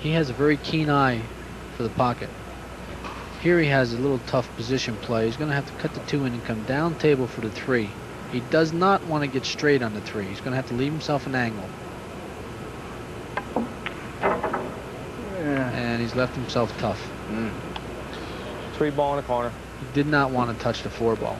He has a very keen eye for the pocket. Here he has a little tough position play. He's going to have to cut the two in and come down table for the three. He does not want to get straight on the three. He's going to have to leave himself an angle. Yeah. And he's left himself tough. Mm. 3-ball in the corner. He did not want to touch the 4-ball.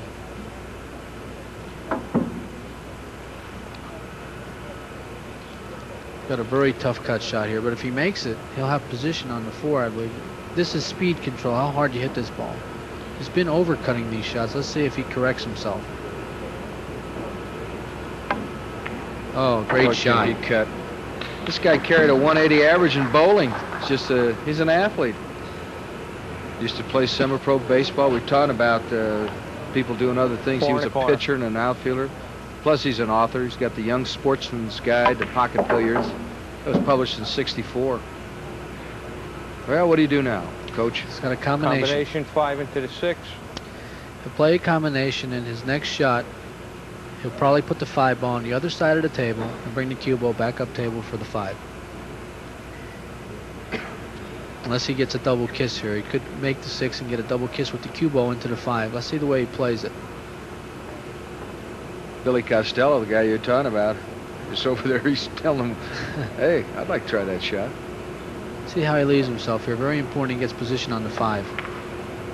Got a very tough cut shot here, but if he makes it, he'll have position on the 4, I believe. This is speed control, how hard you hit this ball. He's been overcutting these shots. Let's see if he corrects himself. Oh, great shot. Good cut. This guy carried a 180 average in bowling. It's just he's an athlete. Used to play summer pro baseball. We taught about people doing other things. He was a pitcher and an outfielder. Plus, he's an author. He's got the Young Sportsman's Guide to Pocket Billiards. That was published in '64. Well, what do you do now, Coach? He's got a combination. Combination 5 into the 6. He'll play a combination in his next shot. He'll probably put the 5-ball on the other side of the table and bring the cue ball back up table for the 5. Unless he gets a double kiss here. He could make the 6 and get a double kiss with the cue ball into the 5. Let's see the way he plays it. Billy Costello, the guy you're talking about, is over there. He's telling him, hey, I'd like to try that shot. See how he leaves himself here. Very important he gets position on the 5.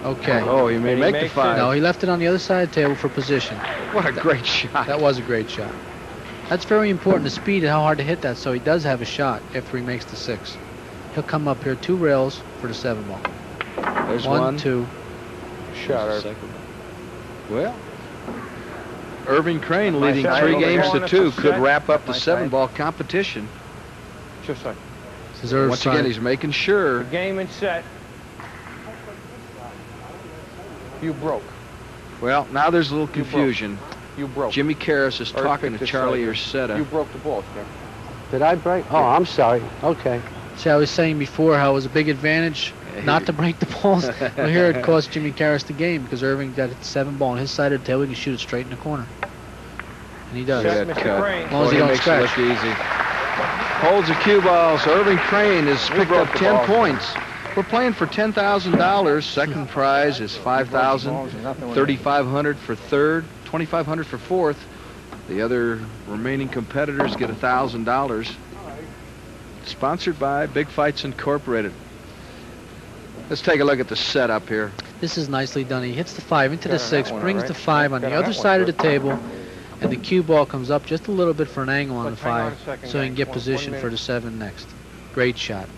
Okay. Oh, he may make the 5. No, he left it on the other side of the table for position. What a great shot. That was a great shot. That's very important, the speed and how hard to hit that, so he does have a shot after he makes the 6. He'll come up here 2 rails for the 7-ball. There's one, 2. Shot. Well, Irving Crane leading 3 games to 2 could wrap up the 7-ball competition. Just a second. Once again, he's making sure. Game and set. You broke. Well, now there's a little confusion. You broke. Jimmy Caras is talking to Charlie Ursetta. You broke the ball, sir. Did I break? Oh, I'm sorry. Okay. See, I was saying before how it was a big advantage not to break the balls. Well, here it cost Jimmy Caras the game because Irving got a 7-ball on his side of the table. He can shoot it straight in the corner. And he does. As long as he don't scratch. Easy. Holds a cue ball, so Irving Crane has picked up 10 points. We're playing for $10,000. Second prize is $5,000, $3,500 for third, $2,500 for fourth. The other remaining competitors get $1,000. Sponsored by Big Fights Incorporated. Let's take a look at the setup here. This is nicely done. He hits the 5 into the 6, brings the 5 on the other side of the table, and the cue ball comes up just a little bit for an angle on the 5 so he can get position for the 7 next. Great shot.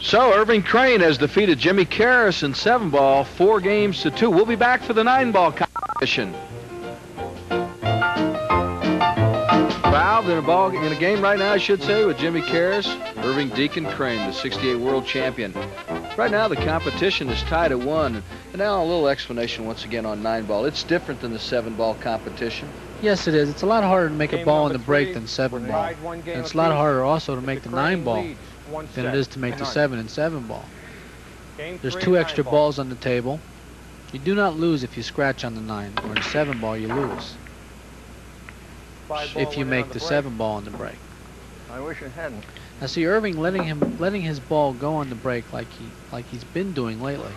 So Irving Crane has defeated Jimmy Caras in 7-ball, 4 games to 2. We'll be back for the 9-ball competition. Involved in a game right now, I should say, with Jimmy Caras, Irving Deacon Crane, the '68 world champion. Right now, the competition is tied at 1. And now a little explanation once again on 9-ball. It's different than the 7-ball competition. Yes, it is. It's a lot harder to make a ball in the break than 7-ball. And it's a lot harder also to make the 9-ball than it is to make the 7 and 7-ball. There's 2 extra balls on the table. You do not lose if you scratch on the 9, or in 7-ball you lose. If you make the 7-ball on the break. I wish it hadn't. Now see Irving letting his ball go on the break like he's been doing lately.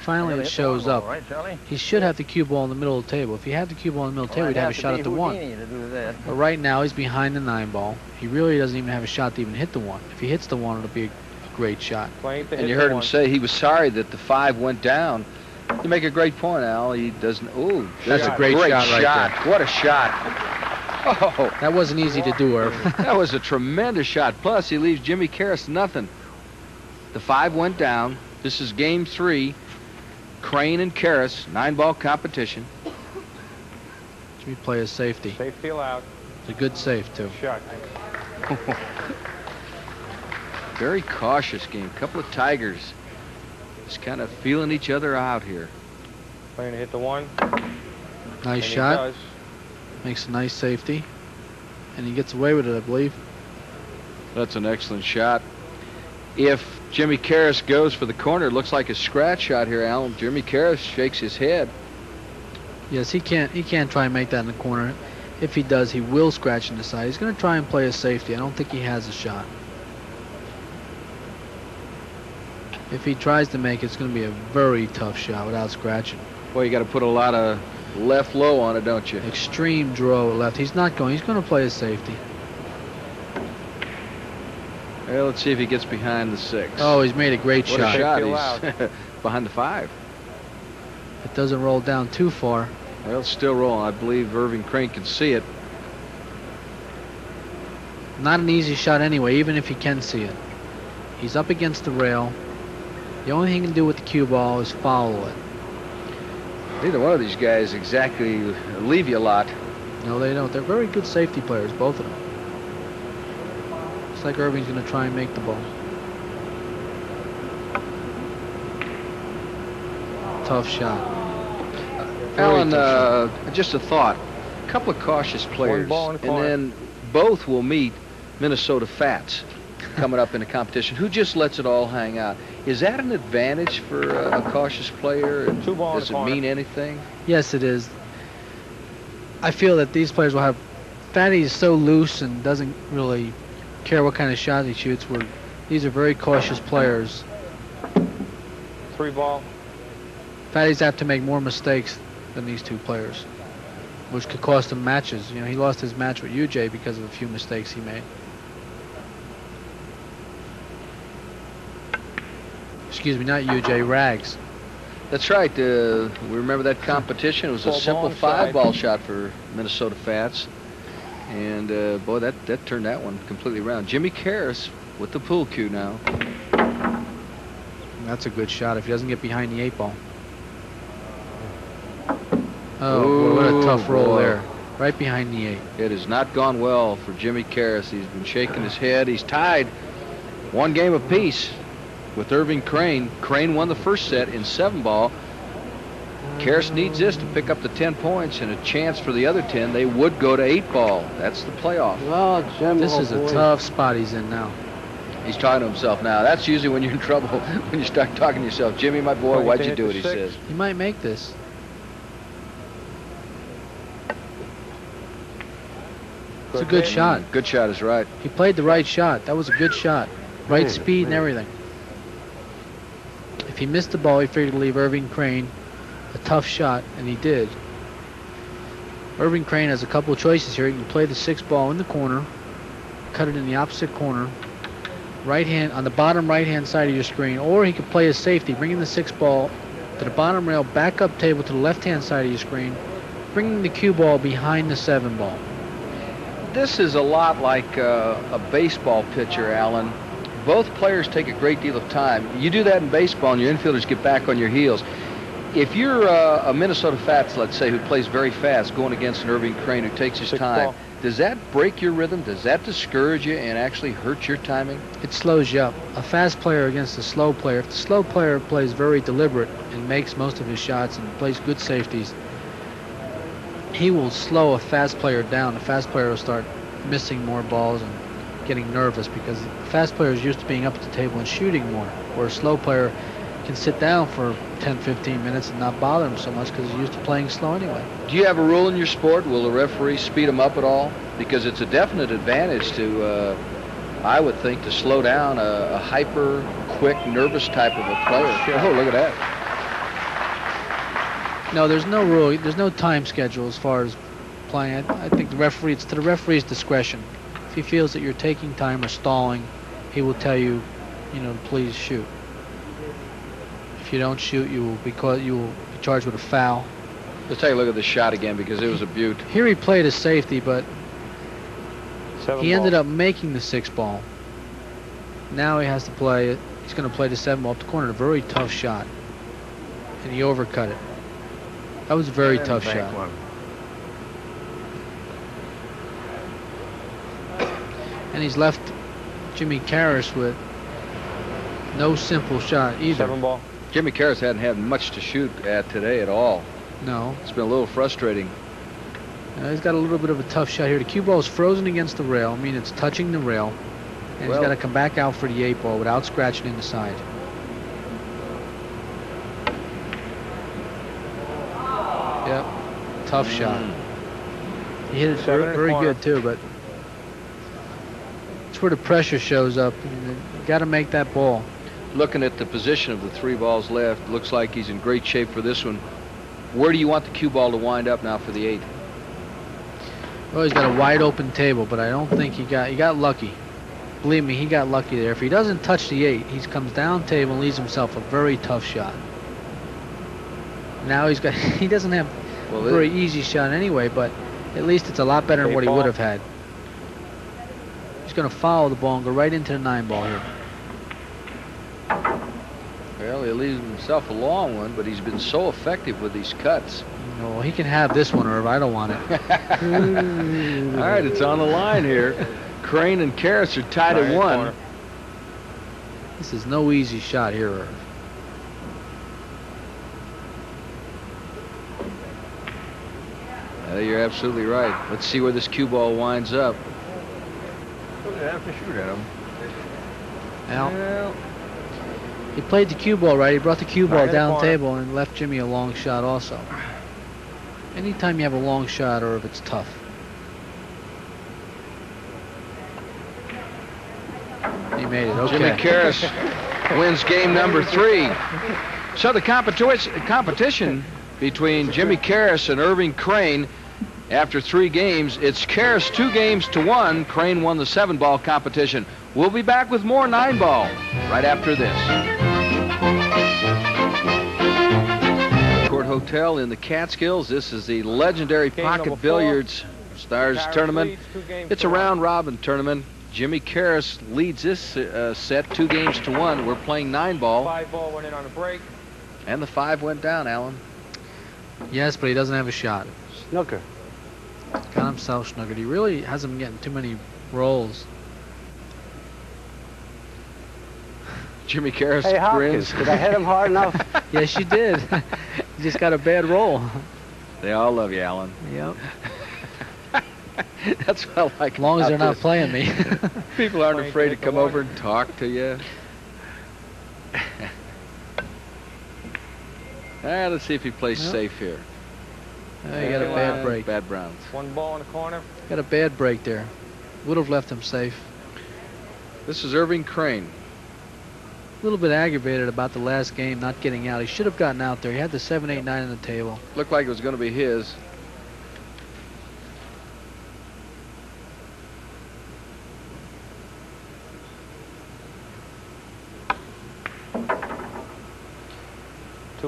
Finally it shows up. Ball, right, he should have the cue ball in the middle of the table. If he had the cue ball in the middle of the table, he'd have a shot at the 1. But right now he's behind the 9-ball. He really doesn't even have a shot to even hit the 1. If he hits the 1, it'll be a great shot. And you heard him say he was sorry that the 5 went down. You make a great point, Al. He doesn't. Ooh, that's a great shot right there. What a shot. Oh, that wasn't easy to do, Irv. That was a tremendous shot. Plus, he leaves Jimmy Caras nothing. The 5 went down. This is game 3. Crane and Caras, 9-ball competition. Jimmy plays safety. Safety allowed. It's a good save, too. Shot. Very cautious game. Couple of Tigers. Just kind of feeling each other out here. Playing to hit the 1. Nice shot. Makes a nice safety, and he gets away with it, I believe. That's an excellent shot. If Jimmy Caras goes for the corner, it looks like a scratch shot here, Alan. Jimmy Caras shakes his head. Yes, he can't try and make that in the corner. If he does, he will scratch in the side. He's going to try and play a safety. I don't think he has a shot. if he tries to make it, it's going to be a very tough shot without scratching. Well, you got to put a lot of left low on it, don't you? Extreme draw left. He's not going. He's going to play a safety. Well, let's see if he gets behind the 6. Oh, he's made a great shot. He's behind the 5. It doesn't roll down too far. Well, it's still rolling. I believe Irving Crane can see it. Not an easy shot anyway, even if he can see it. He's up against the rail. The only thing he can do with the cue ball is follow it. Neither one of these guys exactly leave you a lot. No, they don't. They're very good safety players, both of them. Looks like Irving's going to try and make the ball. Tough shot. Alan, just a thought. A couple of cautious players, and then both will meet Minnesota Fats coming up in the competition, who just lets it all hang out. Is that an advantage for a cautious player? And does it mean anything? Yes, it is. I feel that these players will have... Fatty is so loose and doesn't really care what kind of shot he shoots. These are very cautious players. 3-ball. Fatty's apt to make more mistakes than these two players, which could cost him matches. You know, he lost his match with UJ because of a few mistakes he made. Excuse me, not UJ, Rags. That's right. We remember that competition. It was a simple 5-ball shot for Minnesota Fats. And, boy, that turned that one completely around. Jimmy Caras with the pool cue now. That's a good shot if he doesn't get behind the 8-ball. Oh, ooh, what a tough roll there. Right behind the 8. It has not gone well for Jimmy Caras. He's been shaking his head. He's tied one game apiece with Irving Crane. Crane won the first set in 7-ball. Caras needs this to pick up the 10 points and a chance for the other 10. They would go to 8-ball. That's the playoff. Well, Jim, this is a tough spot he's in now. He's talking to himself now. That's usually when you're in trouble, when you start talking to yourself. Jimmy, my boy, why'd you do what he says? He might make this. It's a good shot. Good shot is right. He played the right shot. That was a good shot. Right speed and everything. If he missed the ball, he figured to leave Irving Crane a tough shot, and he did. Irving Crane has a couple of choices here. He can play the 6-ball in the corner, cut it in the opposite corner, right hand on the bottom right-hand side of your screen, or he could play a safety, bringing the 6-ball to the bottom rail, back up table to the left-hand side of your screen, bringing the cue ball behind the 7-ball. This is a lot like a baseball pitcher, Alan. Both players take a great deal of time. You do that in baseball and your infielders get back on your heels. If you're a Minnesota Fats, let's say, who plays very fast, going against an Irving Crane who takes his time, does that break your rhythm? Does that discourage you and actually hurt your timing? It slows you up. A fast player against a slow player. If the slow player plays very deliberate and makes most of his shots and plays good safeties, he will slow a fast player down. The fast player will start missing more balls and getting nervous because the fast player is used to being up at the table and shooting more, where a slow player can sit down for 10-15 minutes and not bother him so much because he's used to playing slow anyway. Do you have a rule in your sport? Will the referee speed him up at all? Because it's a definite advantage to, I would think, to slow down a hyper, quick, nervous type of a player. Sure. Oh, look at that. No, there's no rule. There's no time schedule as far as playing. I think the referee, it's to the referee's discretion. If he feels that you're taking time or stalling, he will tell you, you know, please shoot. If you don't shoot, you will be charged with a foul. Let's take a look at the shot again because it was a beaut. Here he played a safety, but he ended up making the 6-ball. Now he has to play it. He's going to play the 7-ball up the corner. A very tough shot, and he overcut it. That was a very tough shot. And he's left Jimmy Caras with no simple shot either. 7-ball. Jimmy Caras hadn't had much to shoot at today at all. No. It's been a little frustrating. He's got a little bit of a tough shot here. The cue ball is frozen against the rail. I mean, it's touching the rail. And he's got to come back out for the 8-ball without scratching in the side. Yep, tough shot. He hit it very good too, but it's where the pressure shows up. You got to make that ball. looking at the position of the three balls left, looks like he's in great shape for this one. Where do you want the cue ball to wind up now for the eighth? Well, he's got a wide open table, but I don't think he got lucky. Believe me, he got lucky there. If he doesn't touch the eight, he comes down table and leaves himself a very tough shot. Now he's got, he doesn't have a very easy shot anyway, but at least it's a lot better than what he would have had. He's going to follow the ball and go right into the 9 ball here. Well, he leaves himself a long one, but he's been so effective with these cuts. No, he can have this one, Irv. I don't want it. All right, it's on the line here. Crane and Caras are tied at 1. Corner. This is no easy shot here, Irv. You're absolutely right. Let's see where this cue ball winds up. They'll have to shoot at him. Well, he played the cue ball right. He brought the cue ball down table and left Jimmy a long shot also. Anytime you have a long shot, or if it's tough. He made it. Okay. Jimmy Caras wins game number 3. So the competition between Jimmy Caras and Irving Crane. After 3 games, it's Caras 2 games to 1. Crane won the 7-ball competition. We'll be back with more 9-ball right after this. Court Hotel in the Catskills. This is the legendary Pocket Billiards Stars Tournament. It's a round-robin tournament. Jimmy Caras leads this set 2 games to 1. We're playing 9-ball. 5-ball went in on a break. And the 5 went down, Alan. Yes, but he doesn't have a shot. Snooker. Got himself snookered. He really hasn't been getting too many rolls. Jimmy Caras grins. Did I hit him hard enough? Yes, you did. You just got a bad roll. They all love you, Alan. Yep. That's what I like. As long as they're not playing me. People aren't afraid to come over and talk to you. Let's see if he plays safe here. He got a bad break. Bad Browns. 1 ball in the corner. Got a bad break there. Would have left him safe. This is Irving Crane. A little bit aggravated about the last game, not getting out. He should have gotten out there. He had the 7, 8, 9 on the table. Looked like it was going to be his.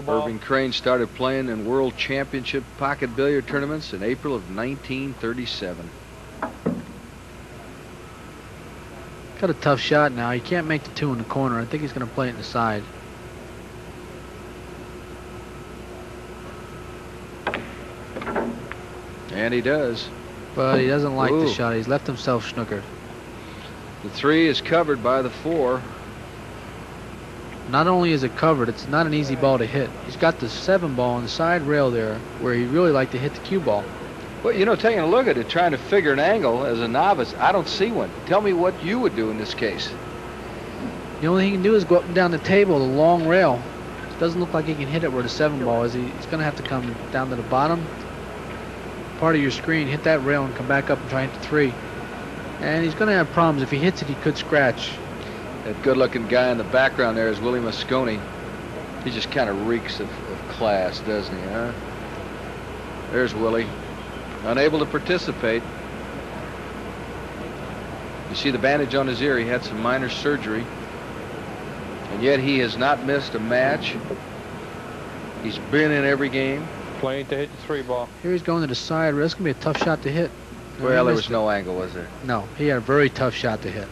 Irving Crane started playing in World Championship Pocket Billiard tournaments in April of 1937. Got a tough shot now. He can't make the 2 in the corner. I think he's going to play it in the side. And he does. But he doesn't like the shot. He's left himself snookered. The 3 is covered by the 4. Not only is it covered, it's not an easy ball to hit. He's got the 7-ball on the side rail there where he'd really like to hit the cue ball. Well, you know, taking a look at it, trying to figure an angle as a novice, I don't see one. Tell me what you would do in this case. The only thing he can do is go up and down the table, the long rail. It doesn't look like he can hit it where the 7-ball is. He's going to have to come down to the bottom part of your screen, hit that rail, and come back up and try and hit the 3. And he's going to have problems. If he hits it, he could scratch. That good-looking guy in the background there is Willie Mosconi. He just kind of reeks of class, doesn't he, huh? There's Willie, unable to participate. You see the bandage on his ear. He had some minor surgery, and yet he has not missed a match. He's been in every game. Playing to hit the 3-ball. Here he's going to the side. That's going to be a tough shot to hit. Well, there was no angle, was there? No, he had a very tough shot to hit.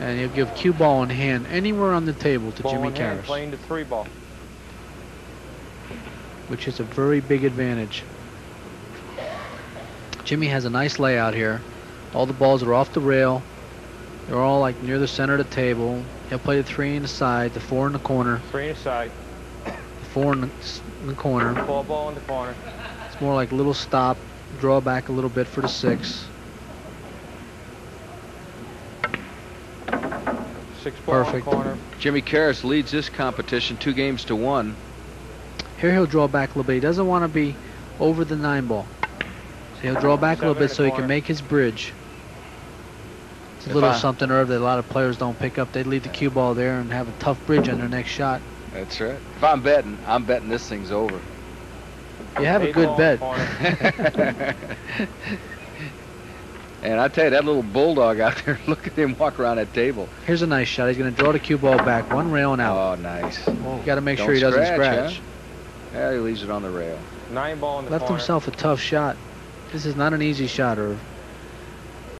And he'll give cue ball in hand anywhere on the table to Jimmy Caras. Playing the 3-ball. Which is a very big advantage. Jimmy has a nice layout here. All the balls are off the rail. They're all like near the center of the table. He'll play the 3 in the side, the 4 in the corner. 3 in the side. The 4 in the corner. 4-ball in the corner. It's more like a little stop, draw back a little bit for the 6. 6-ball in the corner. Jimmy Caras leads this competition 2 games to 1. Here he'll draw back a little bit. He doesn't want to be over the 9-ball. So he'll draw back a little bit so he can make his bridge. It's a little something or other that a lot of players don't pick up. They leave the cue ball there and have a tough bridge on their next shot. That's right. If I'm betting, this thing's over. You have a good bet. And I tell you, that little bulldog out there, look at him walk around that table. Here's a nice shot. He's going to draw the cue ball back. One rail and out. Oh, nice. Got to make sure he doesn't scratch. Huh? Yeah, he leaves it on the rail. 9 ball in the corner. Left himself a tough shot. This is not an easy shot, Irv.